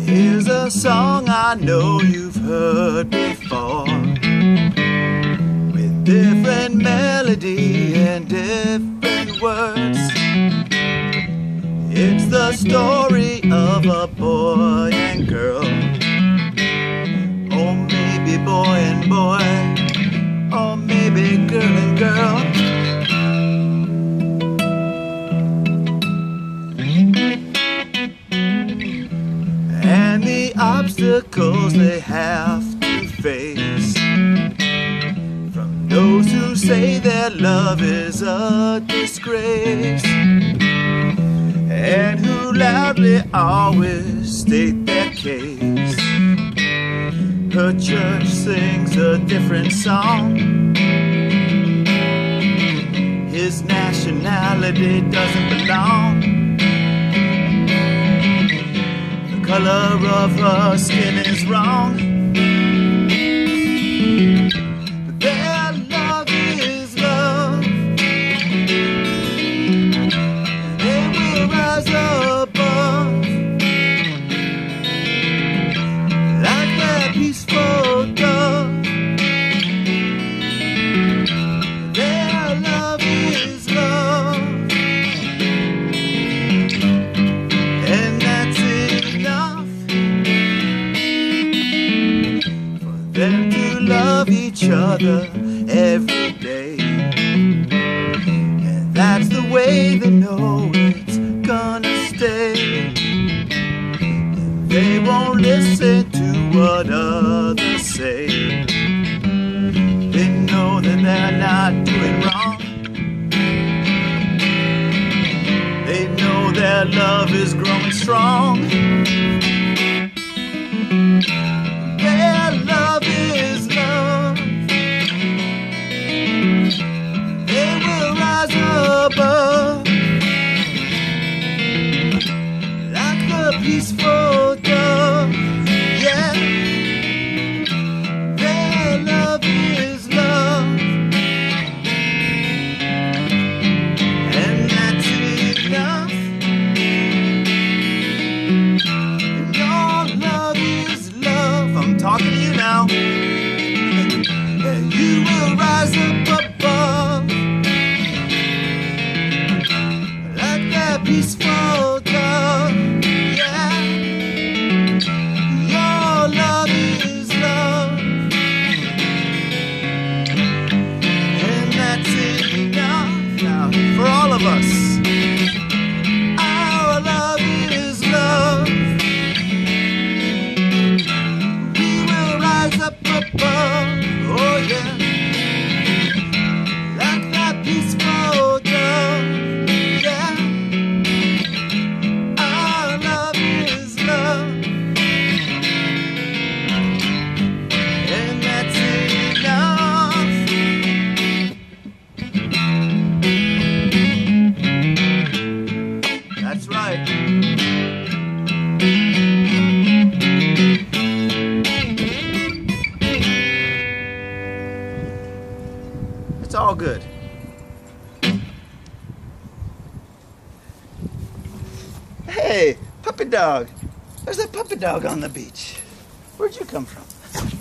Here's a song I know you've heard before, with different melody and different words. It's the story of a boy and girl. Oh, maybe boy and boy, or maybe girl and girl. And the obstacles they have to face from those who say their love is a disgrace, and who loudly always state their case. Her church sings a different song. His nationality doesn't belong. The color of her skin is wrong, but their love is love, and they will rise above, like their peaceful dove. Their love is love, and that's them to love each other every day, and that's the way they know it's gonna stay. And they won't listen to what others say. They know that they're not doing wrong. They know their love is growing strong. Above, like the peaceful dove, yeah. Their love is love, and that's enough. And your love is love. I'm talking to you now. And you will rise above. Peaceful dove, yeah. Your love is love, and that's enough now for all of us. Our love is love. We will rise up above, oh yeah, like that peaceful dove. It's all good. Hey, puppy dog. There's that puppy dog on the beach. Where'd you come from?